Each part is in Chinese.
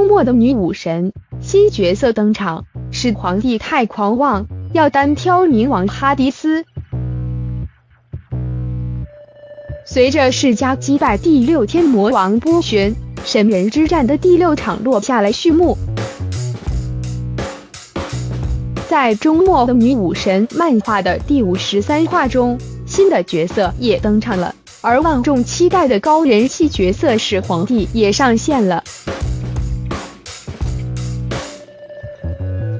终末的女武神，新角色登场，是皇帝太狂妄，要单挑冥王哈迪斯。随着世嘉击败第六天魔王波旬，神人之战的第六场落下了序幕。在终末的女武神漫画的第53话中，新的角色也登场了，而万众期待的高人气角色始皇帝也上线了。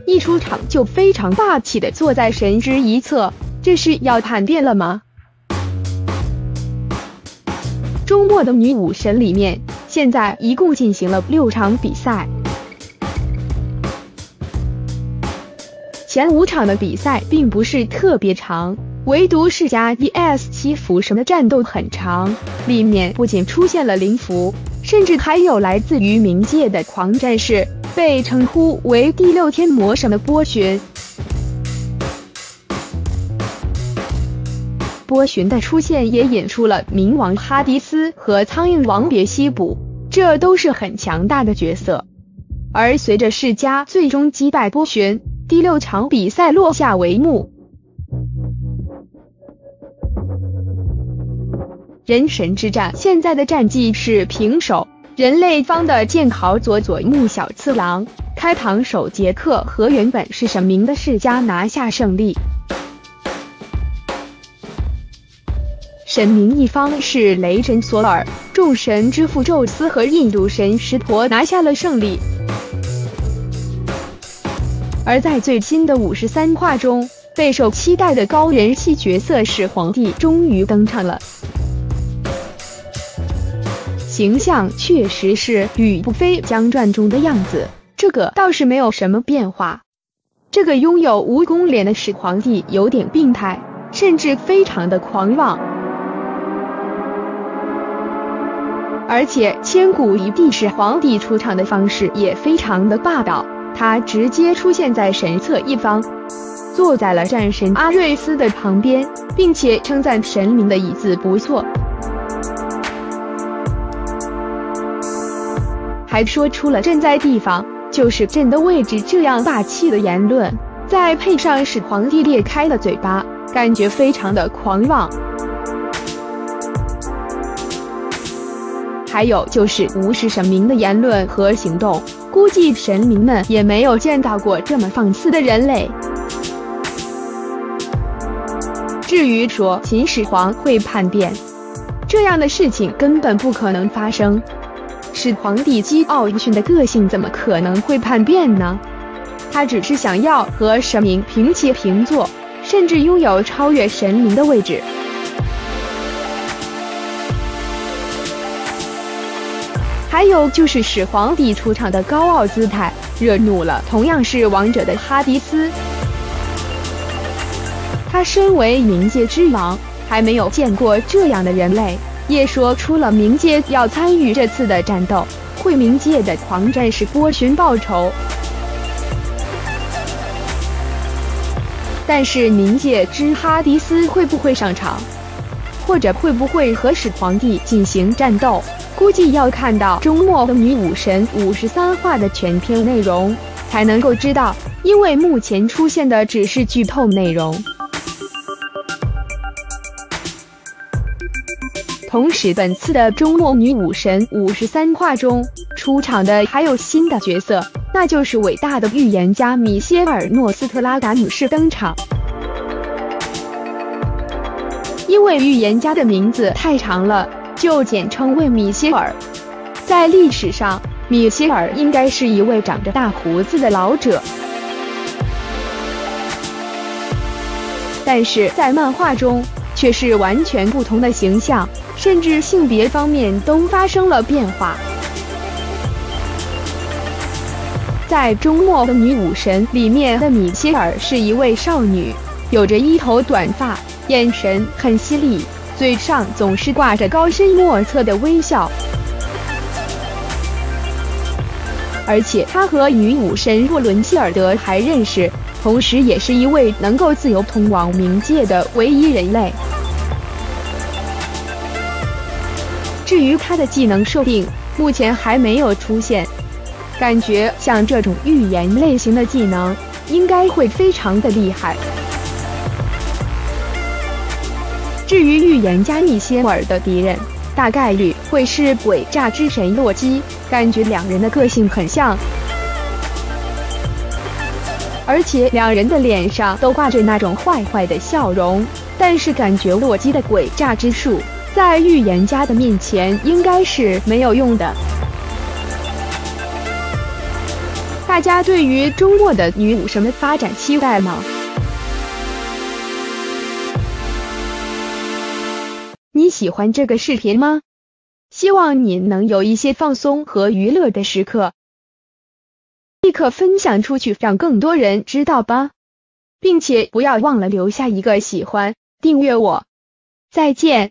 一出场就非常霸气的坐在神之一侧，这是要叛变了吗？终末的女武神里面，现在一共进行了6场比赛。前5场的比赛并不是特别长，唯独世嘉 ES7 伏神的战斗很长，里面不仅出现了灵符，甚至还有来自于冥界的狂战士，被称呼为第六天魔神的波旬。波旬的出现也引出了冥王哈迪斯和苍蝇王别西卜，这都是很强大的角色。而随着世嘉最终击败波旬，第6场比赛落下帷幕。人神之战现在的战绩是平手，人类方的剑豪佐木小次郎、开膛手杰克和原本是神明的世嘉拿下胜利。神明一方是雷神索尔、众神之父宙斯和印度神湿婆拿下了胜利。而在最新的53话中，备受期待的高人气角色始皇帝终于登场了。形象确实是吕不飞将传中的样子，这个倒是没有什么变化。这个拥有蜈蚣脸的始皇帝有点病态，甚至非常的狂妄。而且千古一帝始皇帝出场的方式也非常的霸道。他直接出现在神侧一方，坐在了战神阿瑞斯的旁边，并且称赞神明的椅子不错，还说出了朕在地方就是朕的位置这样霸气的言论，再配上始皇帝裂开了嘴巴，感觉非常的狂妄。还有就是无视神明的言论和行动，估计神明们也没有见到过这么放肆的人类。至于说秦始皇会叛变，这样的事情根本不可能发生。始皇帝桀骜不驯的个性怎么可能会叛变呢？他只是想要和神明平起平坐，甚至拥有超越神明的位置。还有就是始皇帝出场的高傲姿态，惹怒了同样是王者的哈迪斯。他身为冥界之王，还没有见过这样的人类，也说出了冥界要参与这次的战斗，为冥界的狂战士波旬报仇。但是冥界之哈迪斯会不会上场，或者会不会和始皇帝进行战斗？估计要看到终末的女武神53话的全篇内容才能够知道，因为目前出现的只是剧透内容。同时本次的终末女武神53话中出场的还有新的角色，那就是伟大的预言家米歇尔诺斯特拉达姆斯登场。因为预言家的名字太长了，就简称为米歇尔。在历史上，米歇尔应该是一位长着大胡子的老者，但是在漫画中却是完全不同的形象，甚至性别方面都发生了变化。在终末的女武神里面的米歇尔是一位少女，有着一头短发，眼神很犀利，嘴上总是挂着高深莫测的微笑。而且他和女武神若伦希尔德还认识，同时也是一位能够自由通往冥界的唯一人类。至于他的技能设定，目前还没有出现。感觉像这种预言类型的技能，应该会非常的厉害。至于预言加密歇尔的敌人，大概率会是诡诈之神洛基，感觉两人的个性很像。 而且两人的脸上都挂着那种坏坏的笑容，但是感觉洛基的诡诈之术在预言家的面前应该是没有用的。大家对于周末的女武神的发展期待吗？你喜欢这个视频吗？希望你能有一些放松和娱乐的时刻。 立刻分享出去，让更多人知道吧，并且不要忘了留下一个喜欢，订阅我。再见。